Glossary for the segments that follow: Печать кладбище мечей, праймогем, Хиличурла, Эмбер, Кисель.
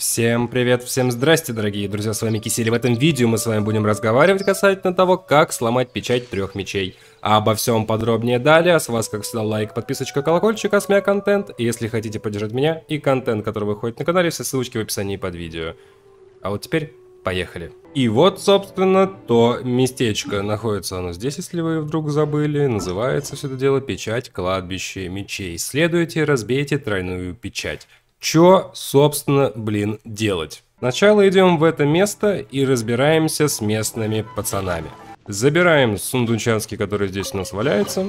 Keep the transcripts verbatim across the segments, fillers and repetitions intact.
Всем привет, всем здрасте, дорогие друзья, с вами Кисель. В этом видео мы с вами будем разговаривать касательно того, как сломать печать трех мечей. А обо всем подробнее далее. С вас, как всегда, лайк, подписочка, колокольчик, а с меня контент. И если хотите поддержать меня и контент, который выходит на канале, все ссылочки в описании под видео. А вот теперь поехали. И вот, собственно, то местечко. Находится оно здесь, если вы вдруг забыли. Называется все это дело «Печать кладбище мечей». Следуйте, разбейте тройную печать. Чё, собственно, блин, делать? Сначала идем в это место и разбираемся с местными пацанами. Забираем сундучанский, который здесь у нас валяется.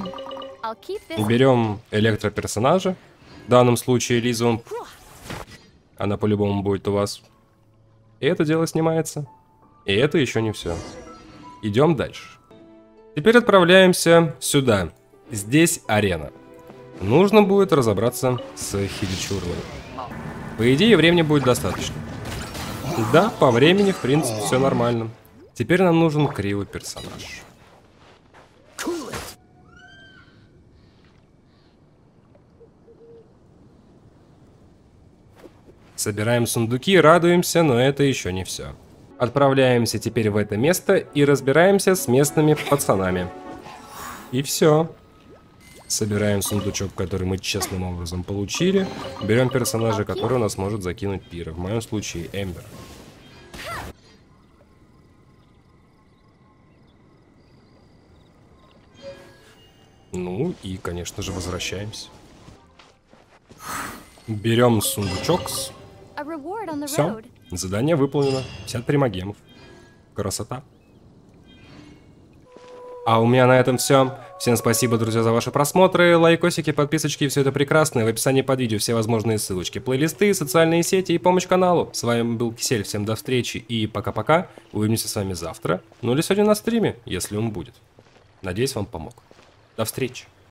Берем электроперсонажа. В данном случае Лизу. Она по-любому будет у вас. И это дело снимается. И это еще не все. Идем дальше. Теперь отправляемся сюда. Здесь арена. Нужно будет разобраться с Хиличурлой. По идее, времени будет достаточно. Да, по времени, в принципе, все нормально. Теперь нам нужен кривый персонаж. Собираем сундуки, радуемся, но это еще не все. Отправляемся теперь в это место и разбираемся с местными пацанами. И все. Собираем сундучок, который мы честным образом получили. Берем персонажа, который у нас может закинуть пир. В моем случае Эмбер. Ну и, конечно же, возвращаемся. Берем сундучок. Все. Задание выполнено. пятьдесят праймогемов. Красота. А у меня на этом все. Всем спасибо, друзья, за ваши просмотры, лайкосики, подписочки, все это прекрасно. В описании под видео все возможные ссылочки, плейлисты, социальные сети и помощь каналу. С вами был Кисель, всем до встречи и пока-пока. Увидимся с вами завтра, ну или сегодня на стриме, если он будет. Надеюсь, вам помог. До встречи.